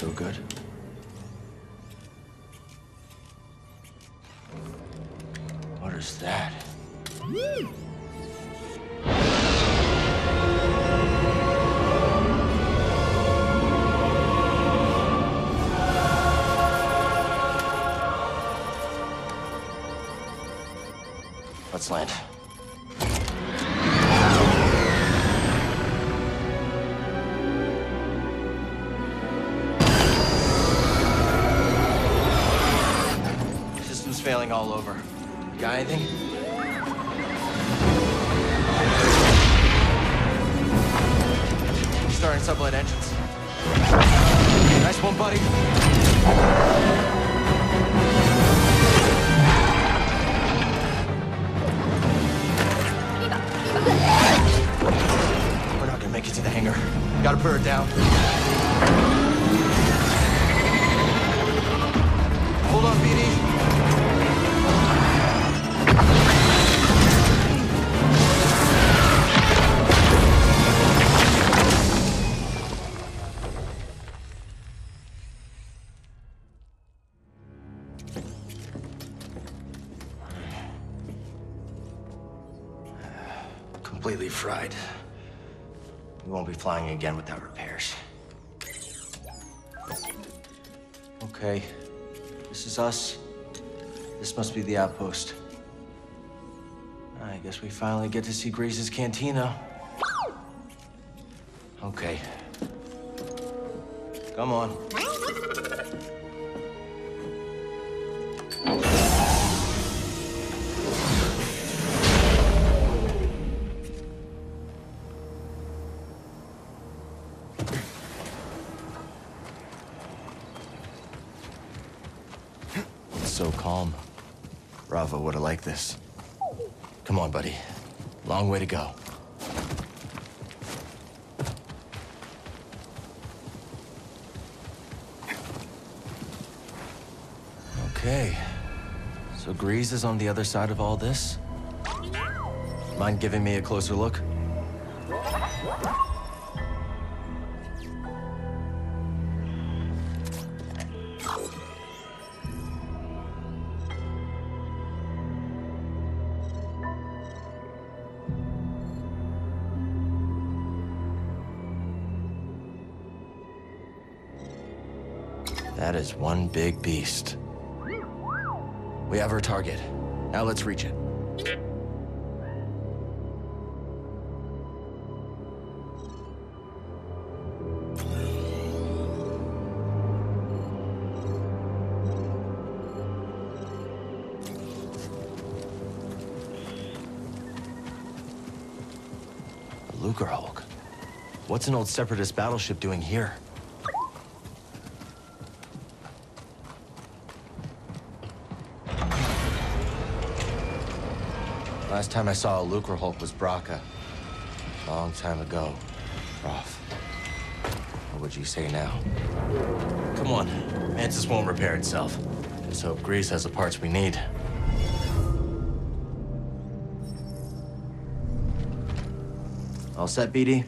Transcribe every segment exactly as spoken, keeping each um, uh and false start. so good. What is that? Let's land. System's failing all over. You got anything? Starting sublet engines. Nice one, buddy. We're not gonna make it to the hangar. Gotta put her down. Hold on, B D. Completely fried. We won't be flying again without repairs. Okay. This is us. This must be the outpost. I guess we finally get to see Greez's cantina. Okay. Come on. So calm. Rava would have liked this. Come on, buddy. Long way to go. Okay. So Greez is on the other side of all this? Mind giving me a closer look? That is one big beast. We have our target. Now let's reach it. Lucrehulk. What's an old Separatist battleship doing here? Last time I saw a Lucrehulk was Bracca. A long time ago, Prof. What would you say now? Come on, Mantis won't repair itself. Just hope Greez has the parts we need. All set, B D?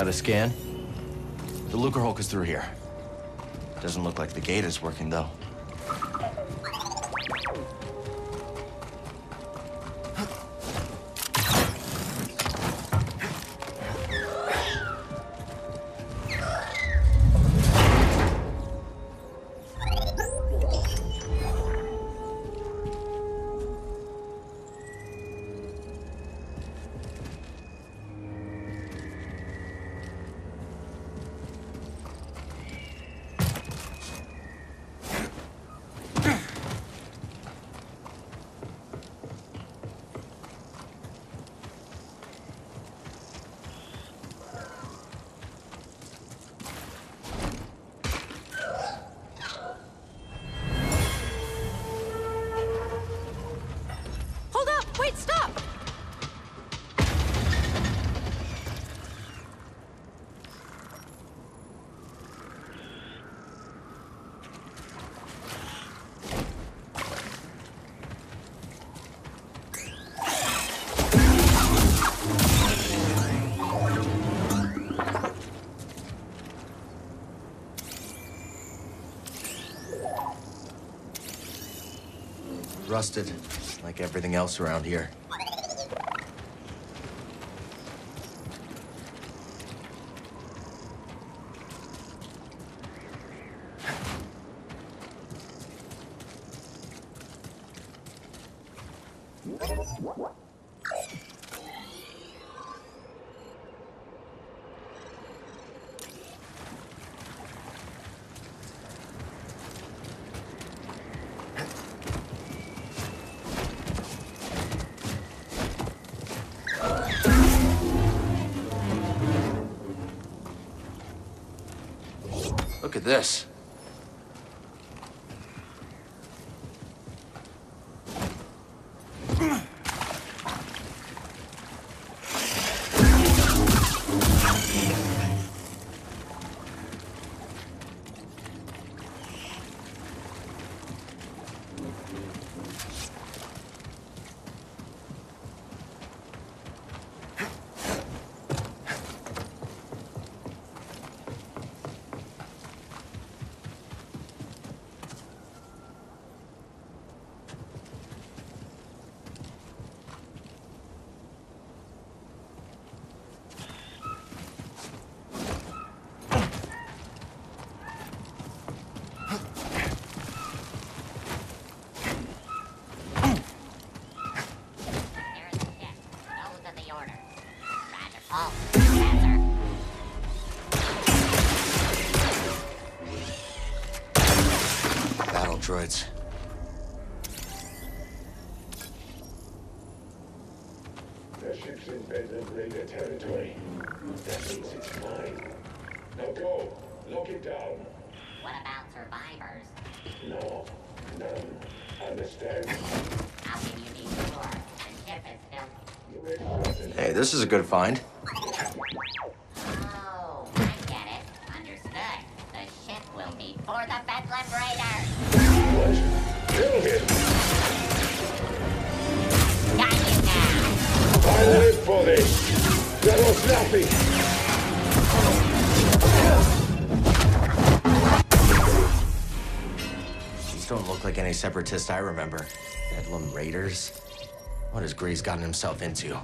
Got a scan? The Lucrehulk is through here. Doesn't look like the gate is working, though. Rusted, like everything else around here. This. Droids. The ship's in Bedlam Raider territory. That means it's mine. Now go. Lock it down. What about survivors? No. None. Understand? How can you be sure the ship is filthy? Hey, this is a good find. Oh, I get it. Understood. The ship will be for the Bedlam Raiders. Kill him! Got you now! I live for this! That was nothing! These don't look like any separatists I remember. Bedlam Raiders? What has Greez gotten himself into?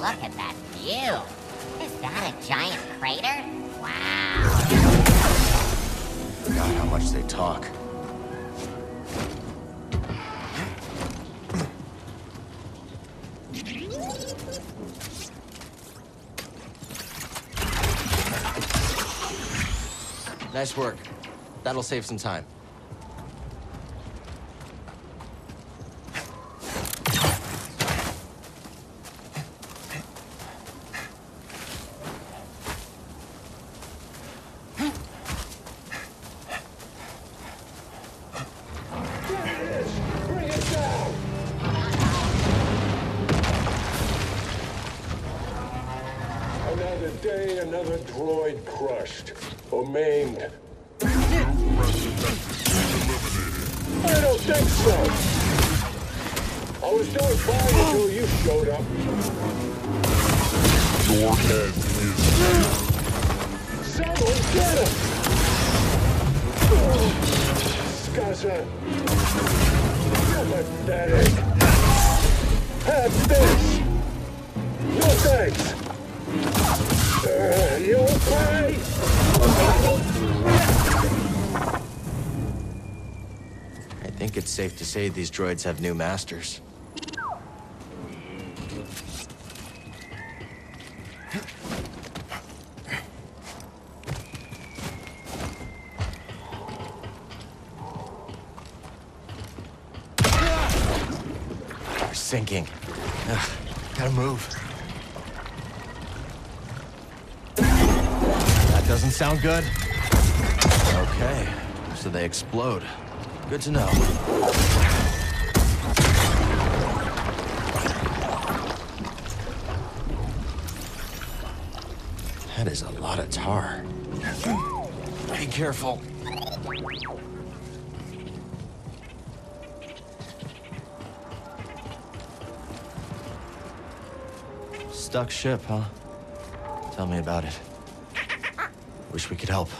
Look at that view! Is that a giant crater? Wow! Forgot how much they talk. Nice work. That'll save some time. I was so fine until you showed up. Your head is here. Scassa. Pathetic. Have this. No thanks. Uh, you okay? I think it's safe to say these droids have new masters. Sinking. Ugh, gotta move. That doesn't sound good. Okay, so they explode. Good to know. That is a lot of tar. Be careful. Stuck ship, huh? Tell me about it. Wish we could help.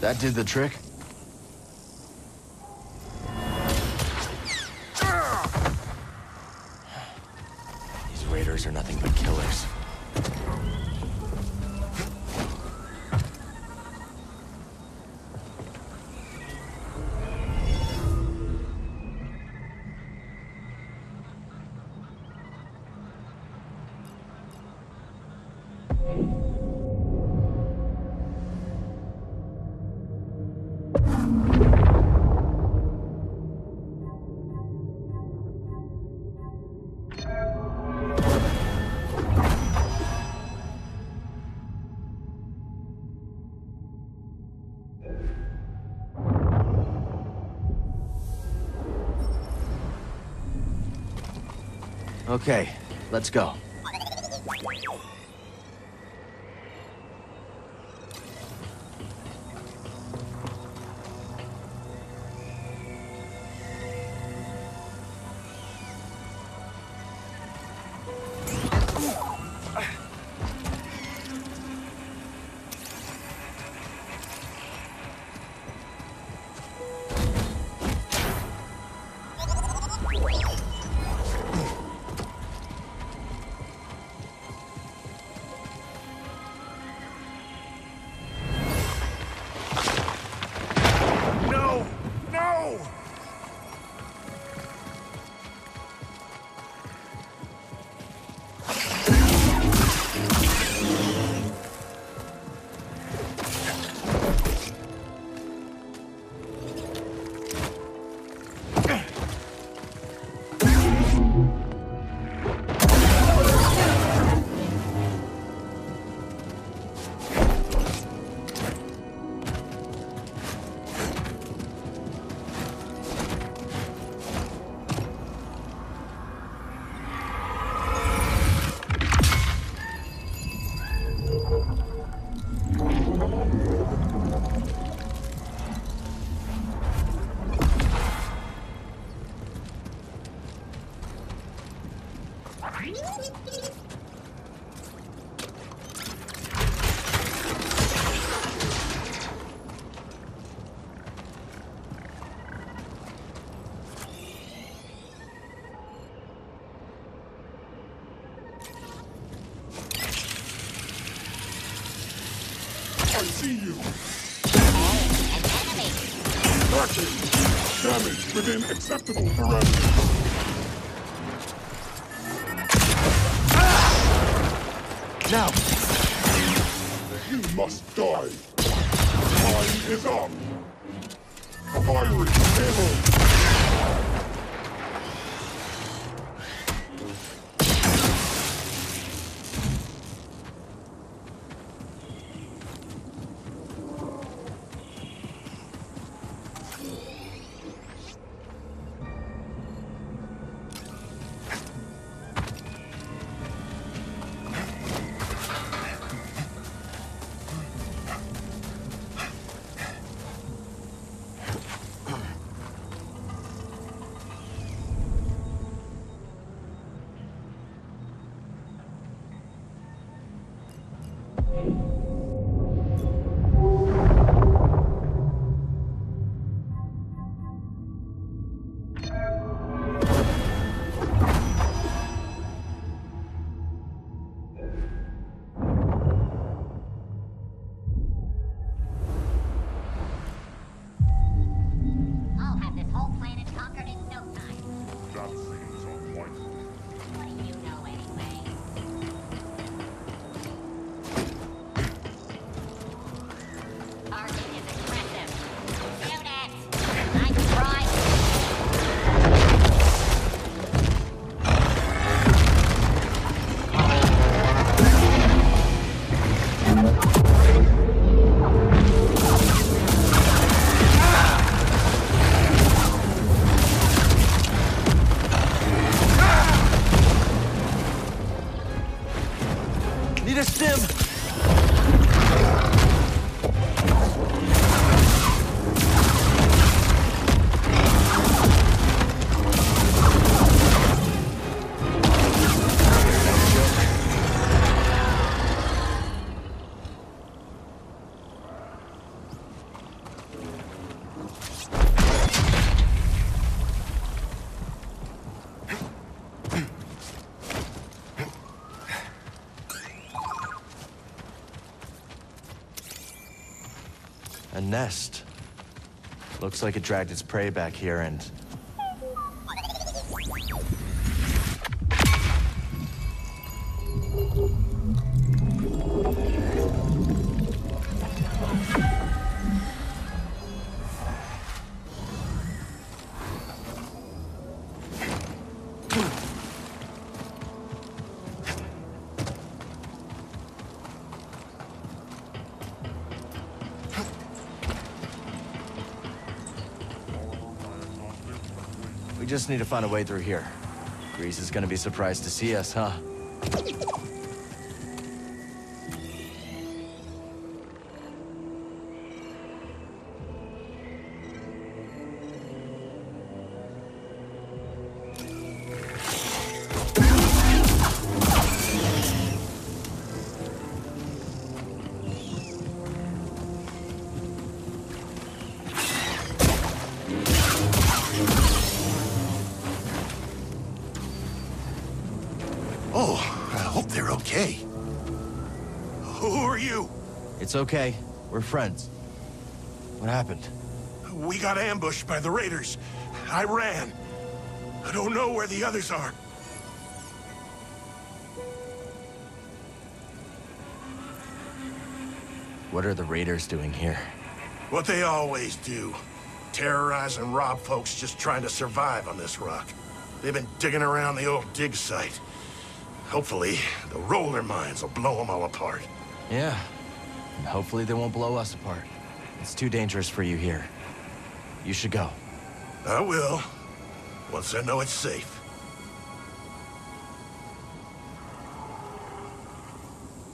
That did the trick. These raiders are nothing but killers. Okay, let's go. I see you. Cracking. Damage within acceptable parameters. Now! You must die! Time is up! Fiery camel! Nest. Looks like it dragged its prey back here and... Just need to find a way through here. Greez is gonna be surprised to see us, huh? It's okay. We're friends. What happened? We got ambushed by the raiders. I ran. I don't know where the others are. What are the raiders doing here? What they always do. Terrorize and rob folks just trying to survive on this rock. They've been digging around the old dig site. Hopefully, the roller mines will blow them all apart. Yeah. And hopefully they won't blow us apart. It's too dangerous for you here. You should go. I will. Once I know it's safe.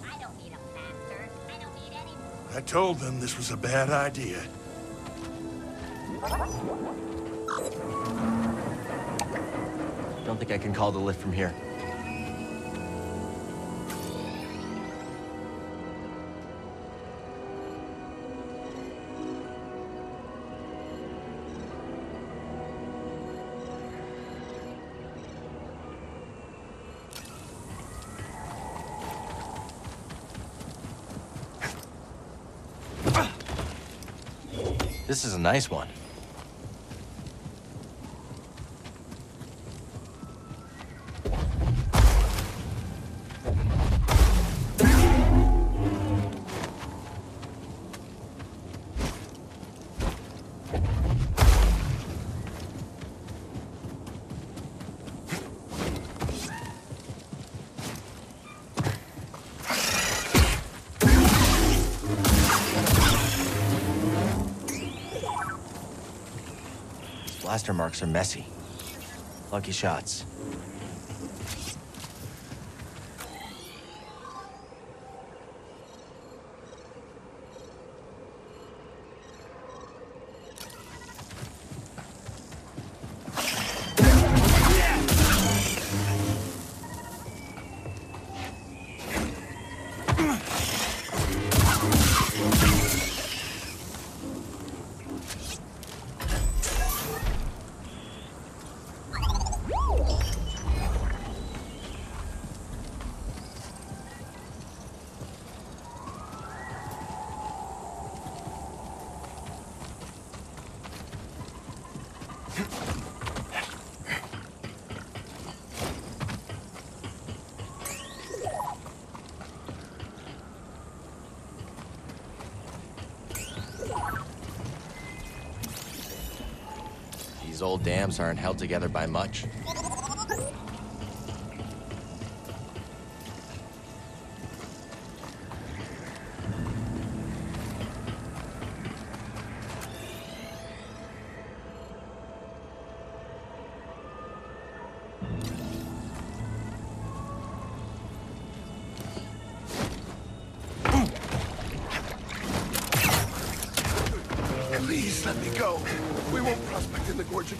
I don't need a master. I don't need any... I told them this was a bad idea. Don't think I can call the lift from here. This is a nice one. Blaster marks are messy. Lucky shots. These old dams aren't held together by much.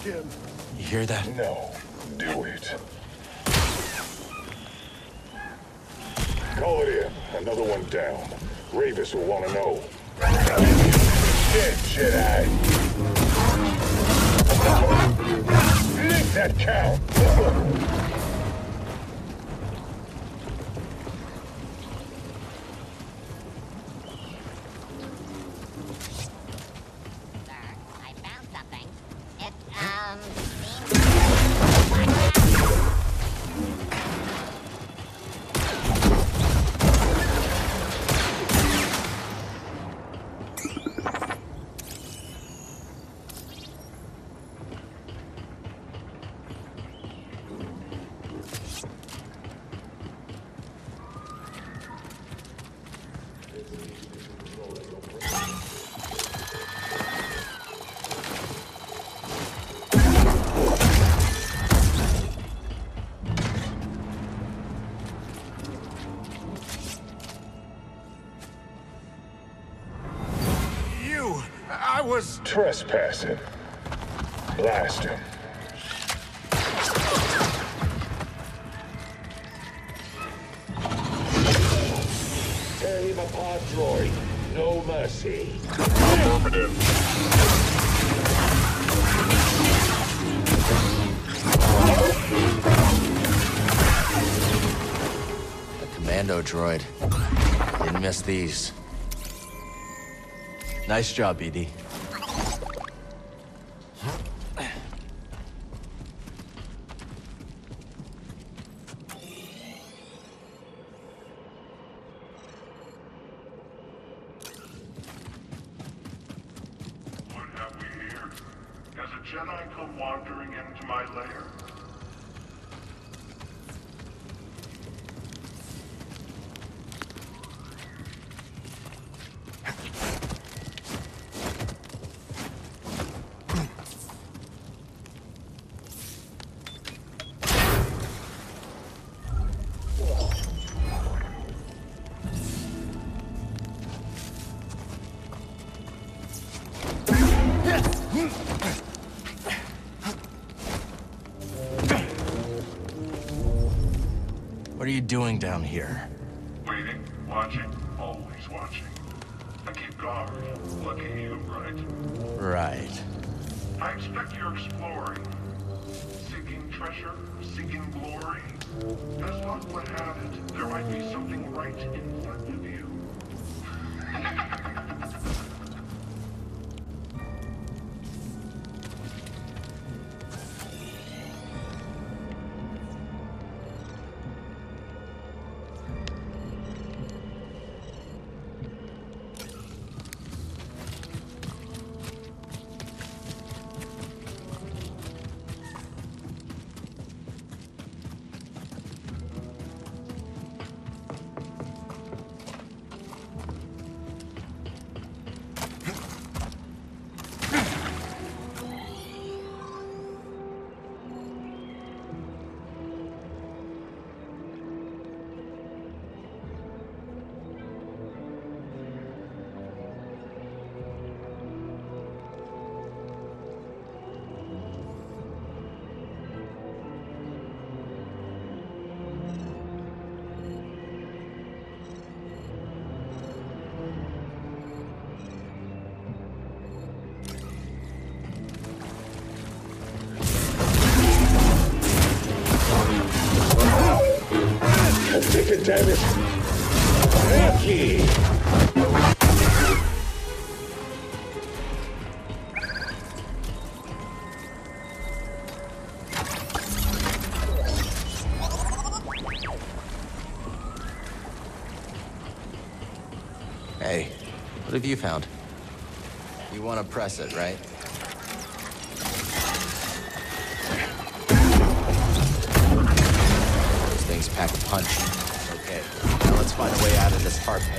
Again. You hear that? No. Do it. Call it in. Another one down. Ravus will want to know. Shit, shit, I. Lick that cow! Trespassing. Blast him. Tear him apart, droid. No mercy. The commando droid. Didn't miss these. Nice job, B D. What are you doing down here? Waiting, watching, always watching. I keep guard, looking you, right? Right. I expect you're exploring. Seeking treasure, seeking glory. As luck would have it, there might be something right in front of you. service. Lucky. Hey, what have you found? You want to press it, right? Those things pack a punch. Okay, now let's find a way out of this hard pit.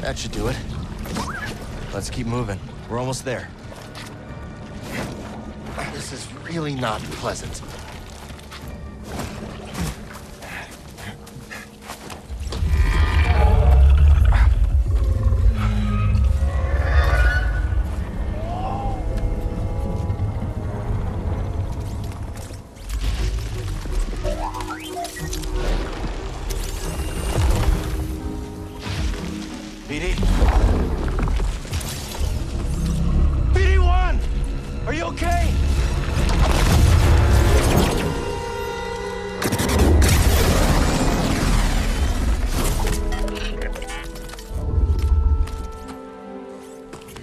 That should do it. Let's keep moving. We're almost there. This is really not pleasant.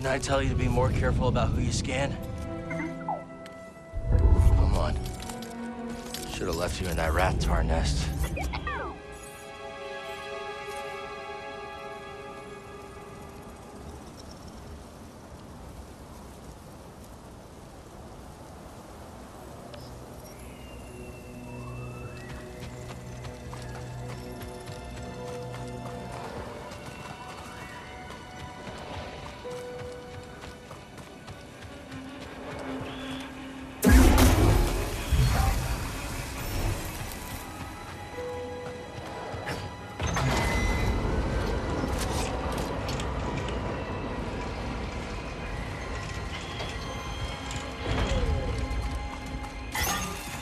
I tell you to be more careful about who you scan? Come on. Should have left you in that rat-tar nest.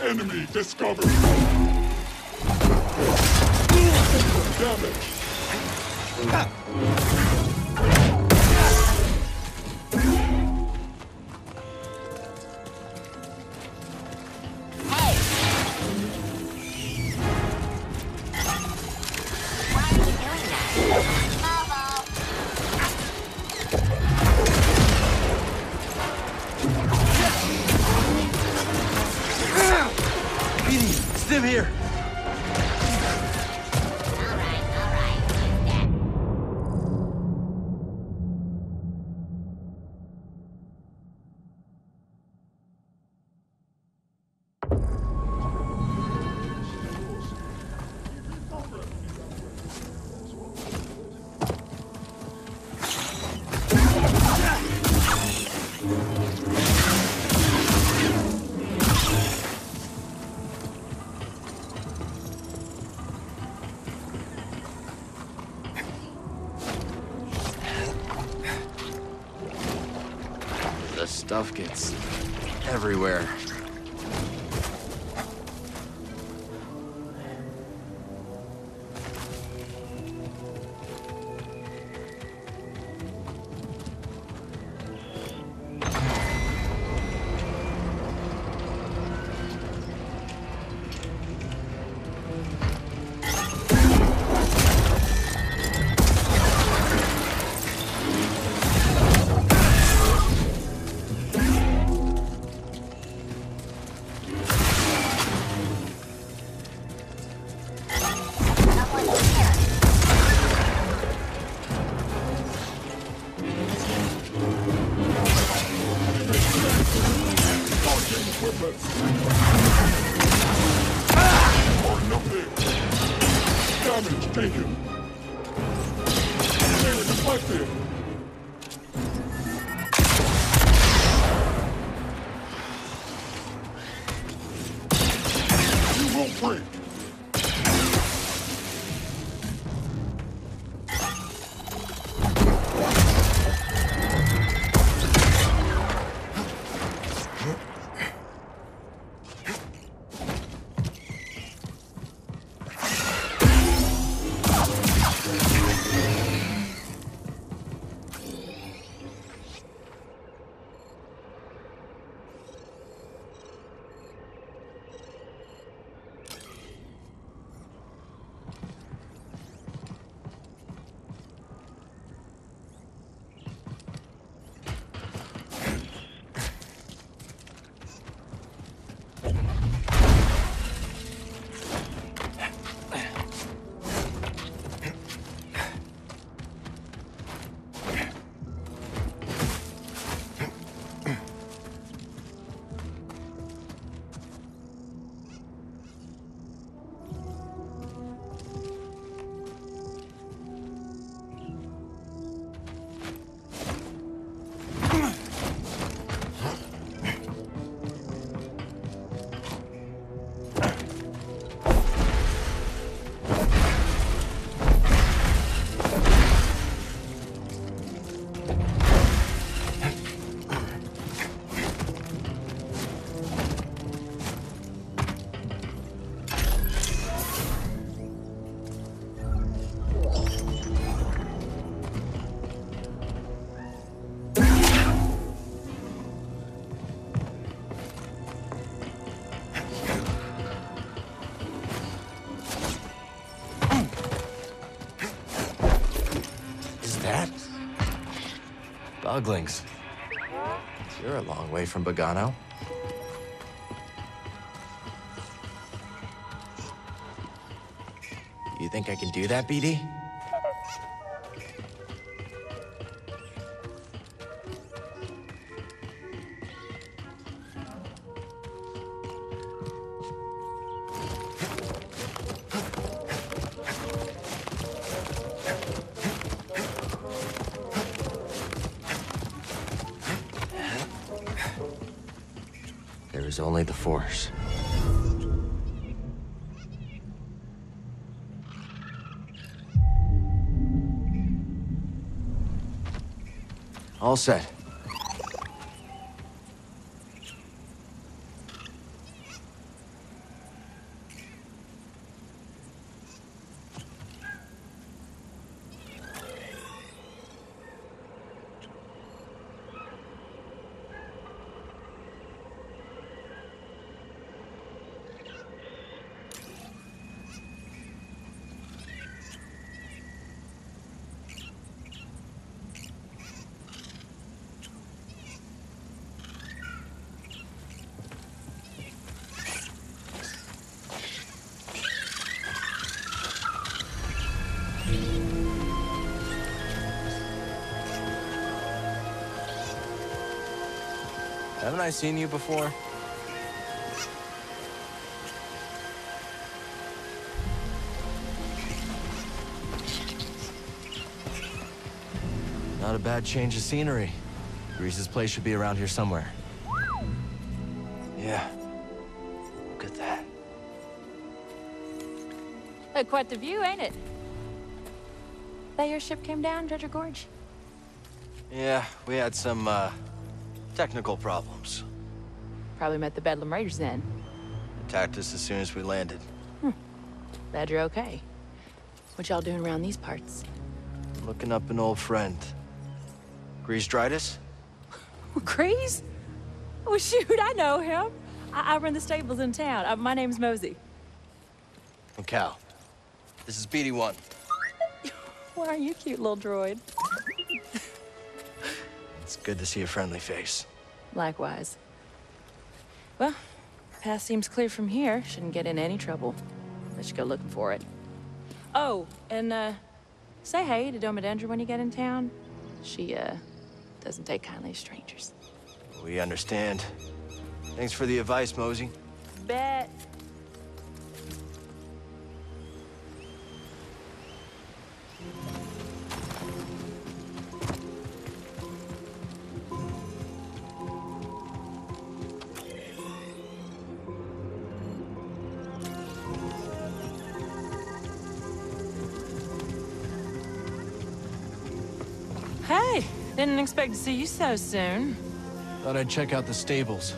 Enemy discovered! Damage! Stuff gets everywhere. purpose. Ah! Or nothing. Damage taken. They were deflected. You will break. Uglings. You're a long way from Bogano. You think I can do that, B D? Only the Force. All set. Haven't I seen you before? Not a bad change of scenery. Greez's place should be around here somewhere. Yeah. Look at that. Uh, quite the view, ain't it? That your ship came down, Dredger Gorge? Yeah, we had some, uh... technical problems. Probably met the Bedlam Raiders then. Attacked us as soon as we landed. Hmm. Glad you're okay. What y'all doing around these parts? Looking up an old friend. Greez Dritus? Greez? Well, shoot, I know him. I, I run the stables in town. I my name's Mosey. And Cal. This is B D one. Why are you cute, little droid? It's good to see a friendly face. Likewise. Well, path seems clear from here. Shouldn't get in any trouble. Let's go looking for it. Oh, and uh, say hey to Doma Dendra when you get in town. She uh, doesn't take kindly to strangers. We understand. Thanks for the advice, Mosey. Bet. Hey, didn't expect to see you so soon. Thought I'd check out the stables.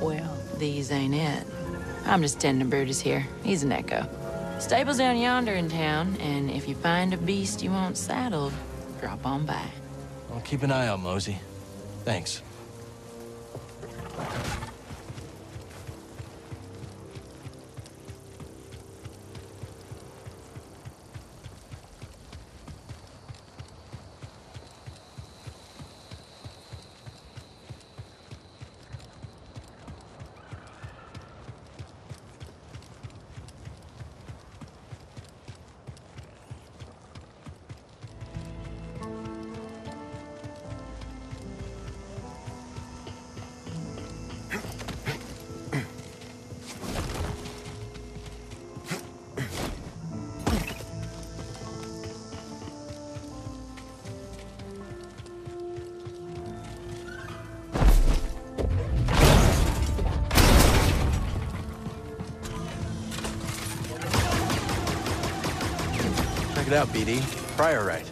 Well, these ain't it. I'm just tending Brutus here. He's an echo. Stable's down yonder in town, and if you find a beast you want saddled, drop on by. I'll keep an eye on Mosey. Thanks. Check it out, B D. Priorite.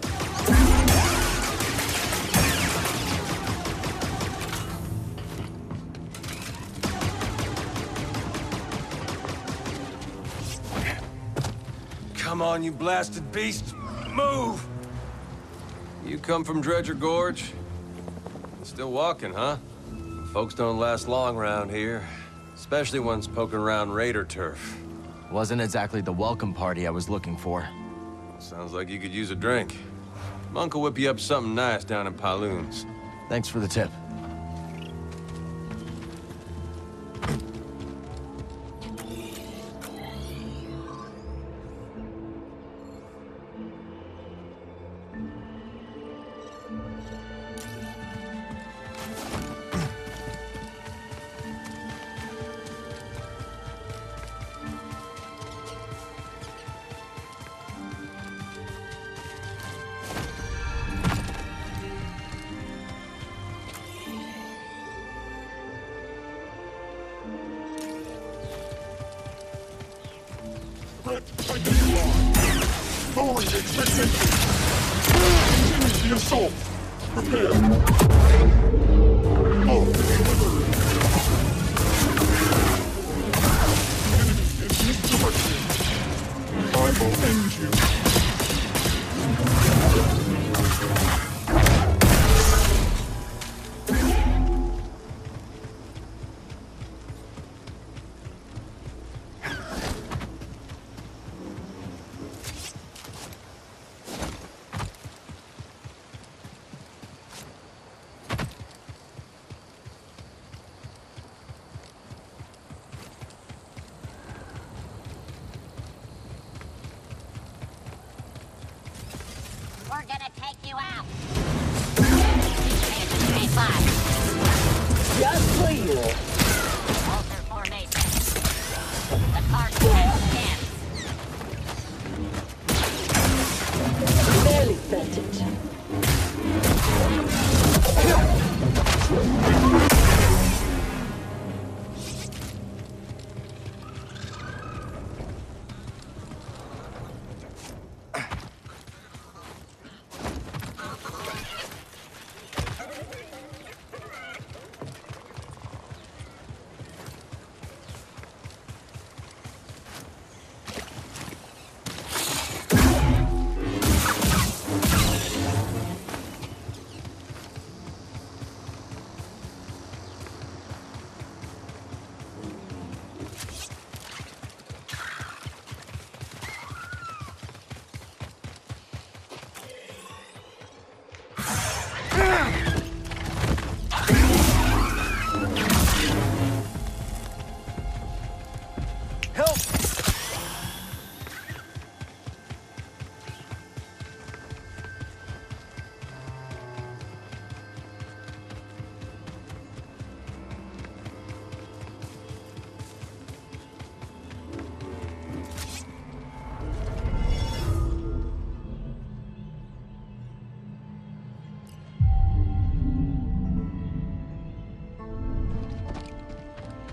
Come on, you blasted beast. Move! You come from Dredger Gorge? Still walking, huh? Folks don't last long around here. Especially ones poking around raider turf. Wasn't exactly the welcome party I was looking for. Sounds like you could use a drink. Monk will whip you up something nice down in Pyloon's. Thanks for the tip.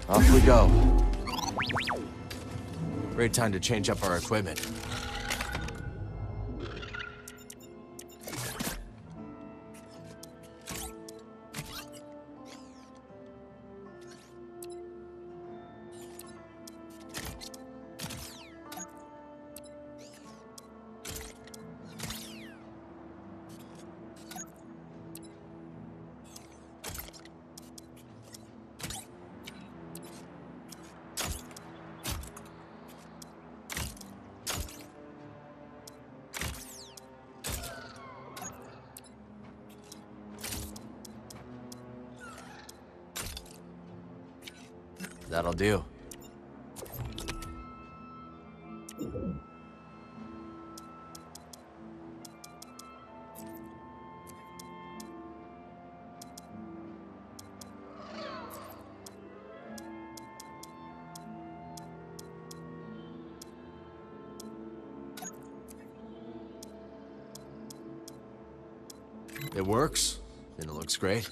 Off we go. Great time to change up our equipment. That'll do. It works, and it looks great.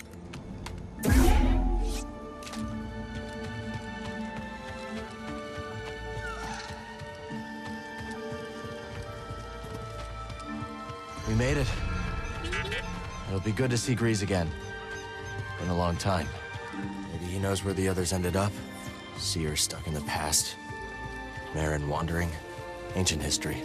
Made it. It'll be good to see Greez again. Been a long time. Maybe he knows where the others ended up. Seer stuck in the past. Merrin wandering. Ancient history.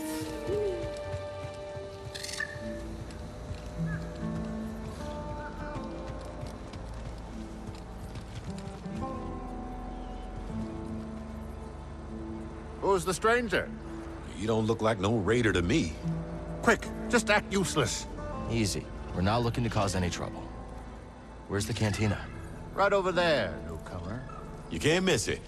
Who's the stranger? You don't look like no raider to me. Quick, just act useless. Easy. We're not looking to cause any trouble. Where's the cantina? Right over there, newcomer. You can't miss it.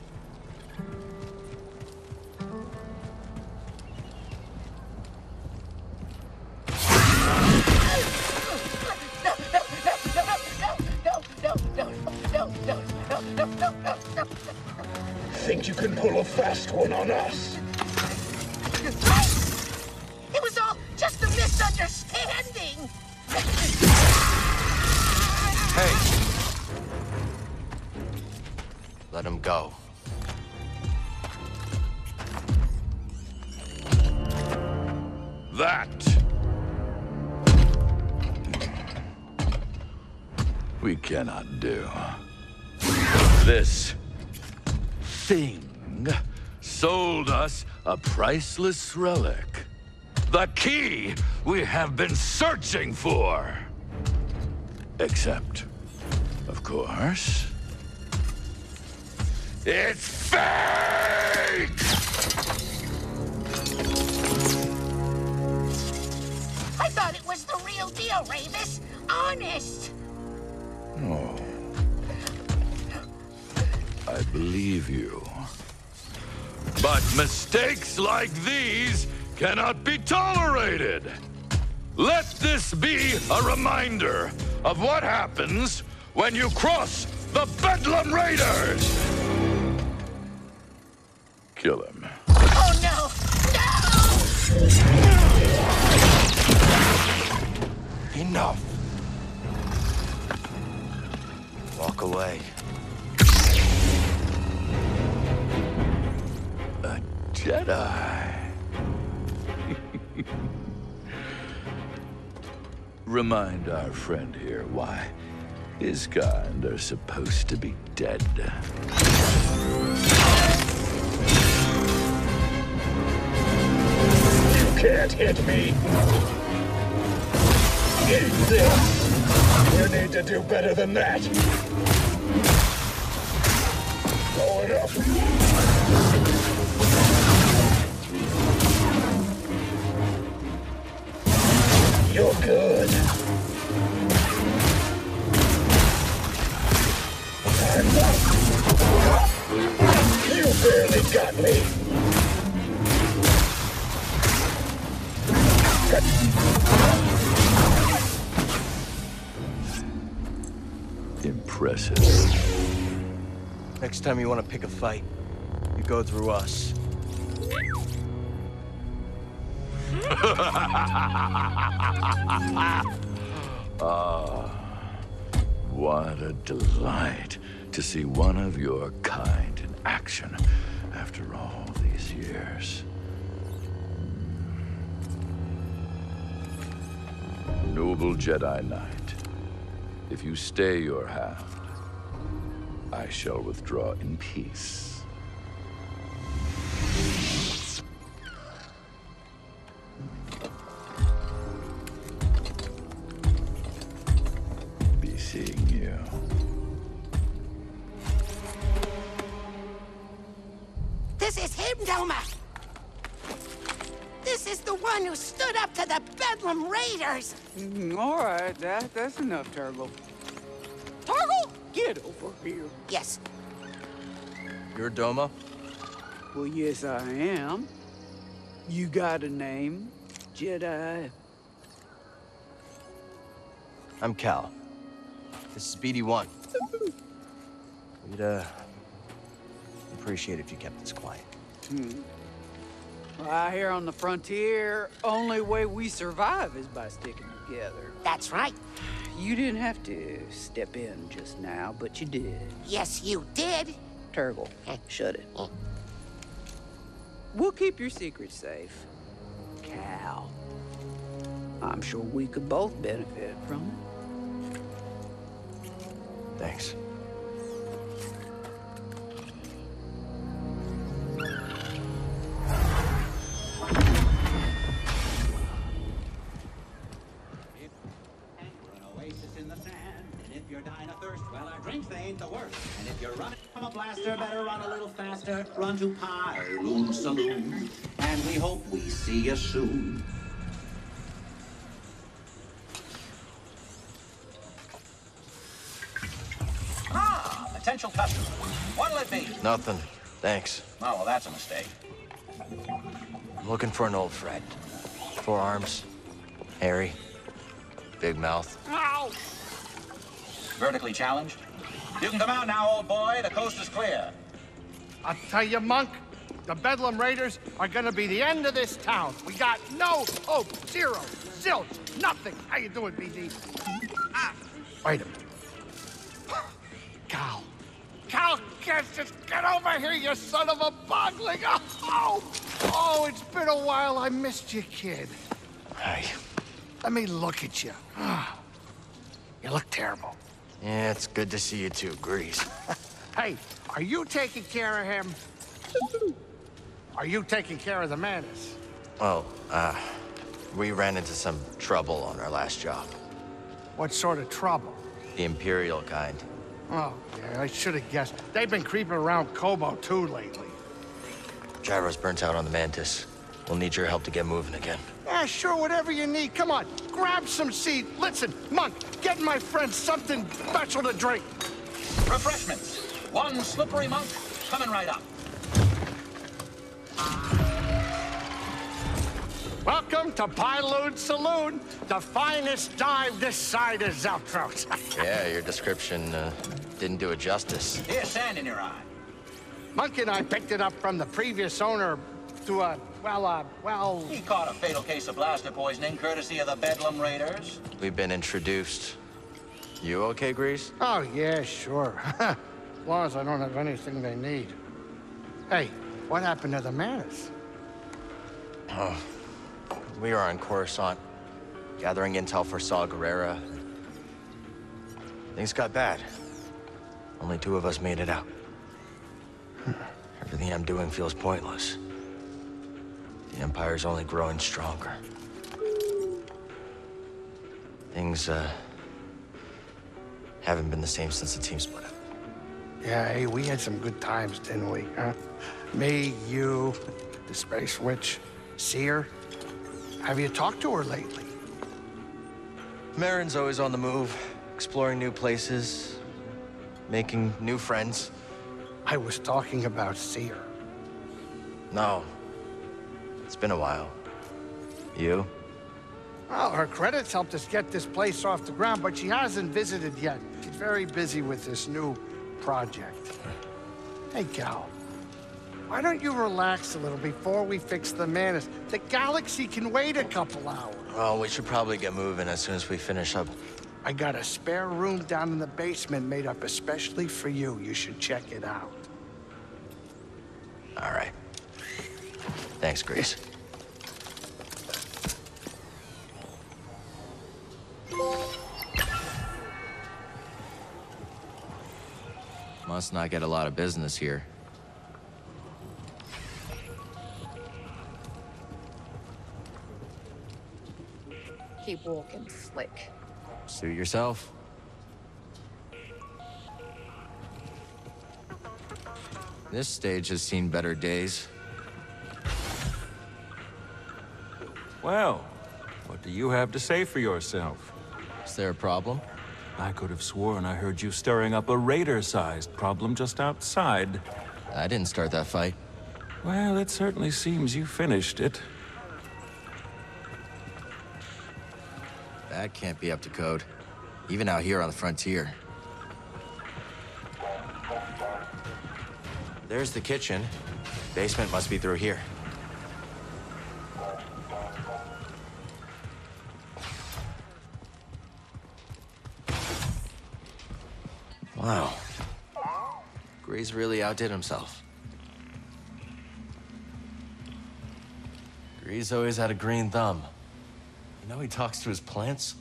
Think you can pull a fast one on us? Misunderstanding. Hey, let him go. That we cannot do. This thing sold us a priceless relic. The key we have been searching for! Except, of course, it's fake! I thought it was the real deal, Ravus. Honest! No. I believe you. But mistakes like these cannot be tolerated! Let this be a reminder of what happens when you cross the Bedlam Raiders! Kill him. Oh no! No! Enough! Walk away. A Jedi. Remind our friend here why his kind are supposed to be dead. You can't hit me! Eat this! You need to do better than that! Blow it up! You're good. You barely got me. Impressive. Next time you want to pick a fight, you go through us. Ah, what a delight to see one of your kind in action after all these years. Noble Jedi Knight, if you stay your hand, I shall withdraw in peace. Be seeing you. This is him, Doma! This is the one who stood up to the Bedlam Raiders! Mm, all right, that, that's enough, Turgle. Turgle? Get over here. Yes. You're Doma? Well, yes, I am. You got a name, Jedi? I'm Cal. This is B D one. We'd, uh, appreciate if you kept this quiet. Hmm. Well, out here on the frontier, only way we survive is by sticking together. That's right. You didn't have to step in just now, but you did. Yes, you did. Turgle, shut it. We'll keep your secret safe, Cal. I'm sure we could both benefit from it. Thanks. Run to Pyloon's Saloon, and we hope we see you soon. Ah, potential customer. What'll it be? Nothing, thanks. Oh, well, that's a mistake. I'm looking for an old friend. Four arms, hairy, big mouth. Ow! Vertically challenged. You can come out now, old boy. The coast is clear. I'll tell you, Monk, the Bedlam Raiders are gonna be the end of this town. We got no hope, zero, zilch, nothing. How you doing, B D? Ah, wait a minute. Cal. Cal, just get over here, you son of a bogling. Oh, oh, it's been a while. I missed you, kid. Hey. Let me look at you. You look terrible. Yeah, it's good to see you too, Greez. Hey. Are you taking care of him? Are you taking care of the Mantis? Well, uh, we ran into some trouble on our last job. What sort of trouble? The Imperial kind. Oh, yeah, I should have guessed. They've been creeping around Koboh, too, lately. Gyro's burnt out on the Mantis. We'll need your help to get moving again. Yeah, sure, whatever you need. Come on, grab some seed. Listen, Monk, get my friend something special to drink. Refreshments. One slippery monk, coming right up. Welcome to Pyloon's Saloon, the finest dive this side of Zeltros. Yeah, your description uh, didn't do it justice. Here's sand in your eye. Monk and I picked it up from the previous owner to a, well, uh, well... He caught a fatal case of blaster poisoning, courtesy of the Bedlam Raiders. We've been introduced. You okay, Greez? Oh, yeah, sure. As long as I don't have anything they need. Hey, what happened to the Mantis? Oh, we are on Coruscant, gathering intel for Saw Gerrera. Things got bad. Only two of us made it out. Everything I'm doing feels pointless. The Empire's only growing stronger. Things, uh, haven't been the same since the team split up. Yeah, hey, we had some good times, didn't we, huh? Me, you, the Space Witch, Seer. Have you talked to her lately? Merrin's always on the move, exploring new places, making new friends. I was talking about Seer. No. It's been a while. You? Well, her credits helped us get this place off the ground, but she hasn't visited yet. She's very busy with this new... project. Hey, Cal, why don't you relax a little before we fix the Mantis? The galaxy can wait a couple hours. Well, we should probably get moving as soon as we finish up I got a spare room down in the basement made up especially for you. You should check it out. All right. Thanks, Greez. Must not get a lot of business here. Keep walking, Slick. Suit yourself. This stage has seen better days. Well, what do you have to say for yourself? Is there a problem? I could have sworn I heard you stirring up a raider-sized problem just outside. I didn't start that fight. Well, it certainly seems you finished it. That can't be up to code, even out here on the frontier. There's the kitchen. Basement must be through here. Wow. Greez really outdid himself. Greez always had a green thumb. You know he talks to his plants?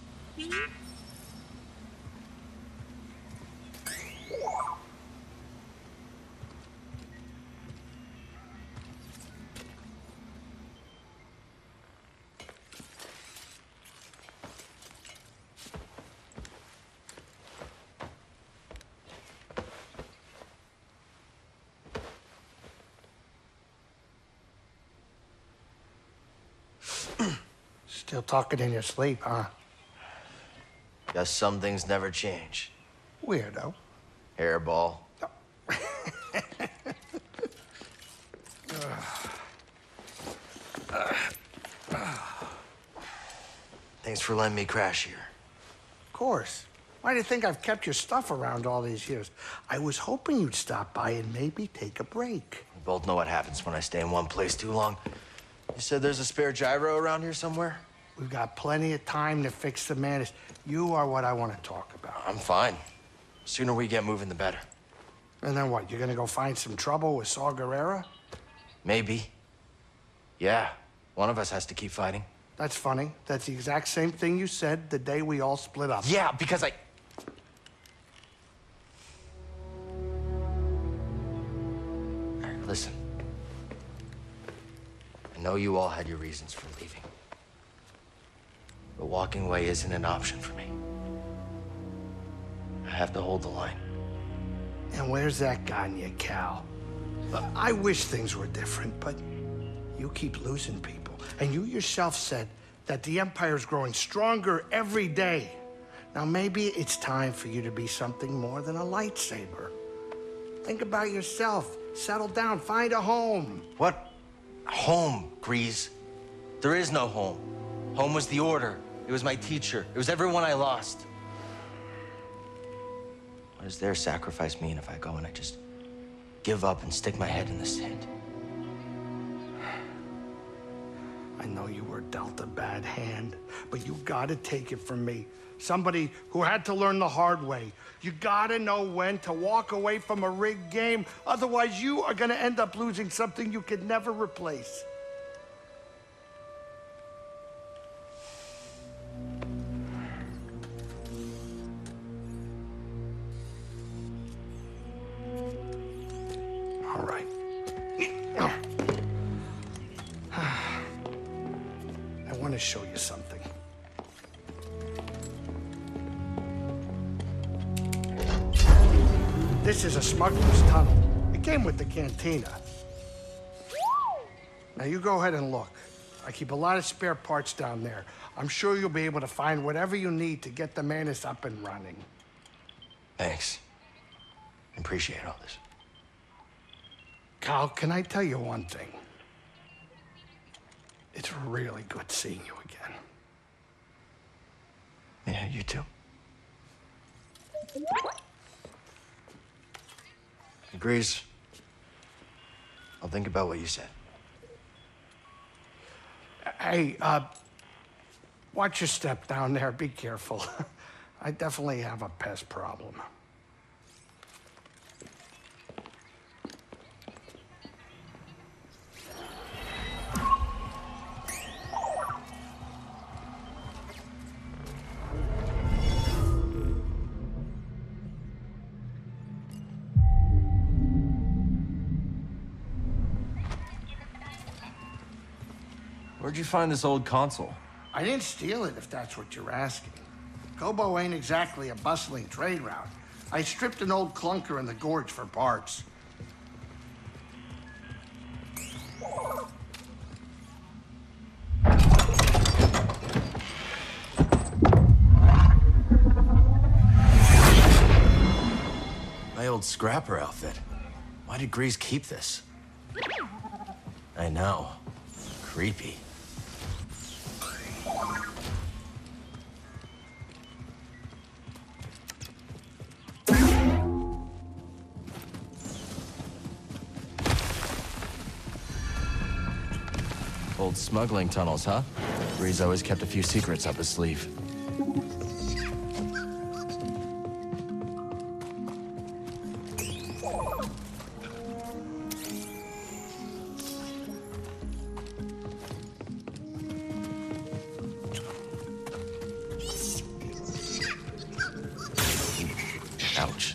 Still talking in your sleep, huh? Guess some things never change. Weirdo. Hairball. No. Thanks for letting me crash here. Of course. Why do you think I've kept your stuff around all these years? I was hoping you'd stop by and maybe take a break. We both know what happens when I stay in one place too long. You said there's a spare gyro around here somewhere? We've got plenty of time to fix the Mantis. You are what I want to talk about. I'm fine. The sooner we get moving, the better. And then what? You're going to go find some trouble with Saw Gerrera? Maybe. Yeah. One of us has to keep fighting. That's funny. That's the exact same thing you said the day we all split up. Yeah, because I... All right, listen. I know you all had your reasons for leaving. But walking away isn't an option for me. I have to hold the line. And where's that gotten you, Cal? Look, I wish things were different, but you keep losing people. And you yourself said that the Empire's growing stronger every day. Now maybe it's time for you to be something more than a lightsaber. Think about yourself. Settle down. Find a home. What? Home, Greez. There is no home. Home was the Order. It was my teacher. It was everyone I lost. What does their sacrifice mean if I go and I just give up and stick my head in the sand? I know you were dealt a bad hand, but you gotta take it from me. Somebody who had to learn the hard way. You gotta know when to walk away from a rigged game. Otherwise, you are gonna end up losing something you could never replace. All right. I want to show you something. This is a smuggler's tunnel. It came with the cantina. Now you go ahead and look. I keep a lot of spare parts down there. I'm sure you'll be able to find whatever you need to get the Mantis up and running. Thanks. I appreciate all this. Cal, can I tell you one thing? It's really good seeing you again. Yeah, you too. Greez, I'll think about what you said. Hey, uh, watch your step down there. Be careful. I definitely have a pest problem. Where'd you find this old console? I didn't steal it, if that's what you're asking. Koboh ain't exactly a bustling trade route. I stripped an old clunker in the gorge for parts. My old scrapper outfit. Why did Greez keep this? I know. Creepy. Old smuggling tunnels, huh? Rizzo always kept a few secrets up his sleeve. Ouch.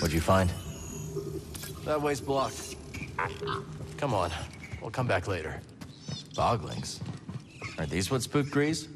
What'd you find? That way's blocked. Come on, we'll come back later. Boglings. Are these what spooked Greez?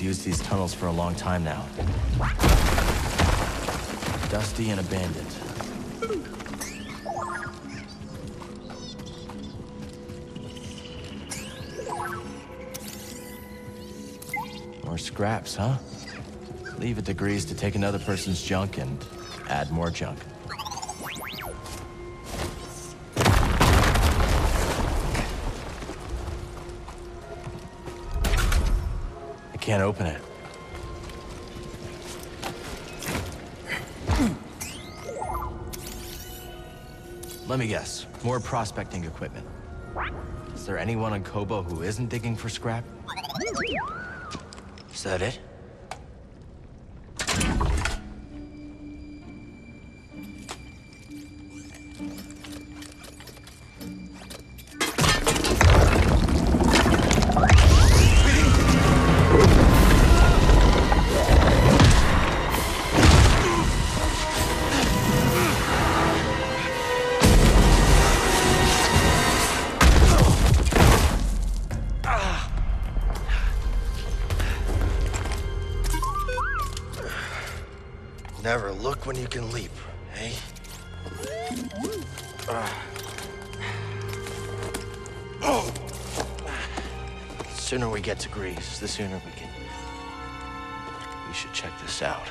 Used these tunnels for a long time now. Dusty and abandoned. More scraps, huh? Leave it to Greez to take another person's junk and add more junk. Can't open it. Let me guess. More prospecting equipment. Is there anyone on Koboh who isn't digging for scrap? Is that it? Never look when you can leap, eh? Oh. The sooner we get to Greez, the sooner we can... We should check this out.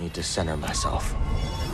Need to center myself.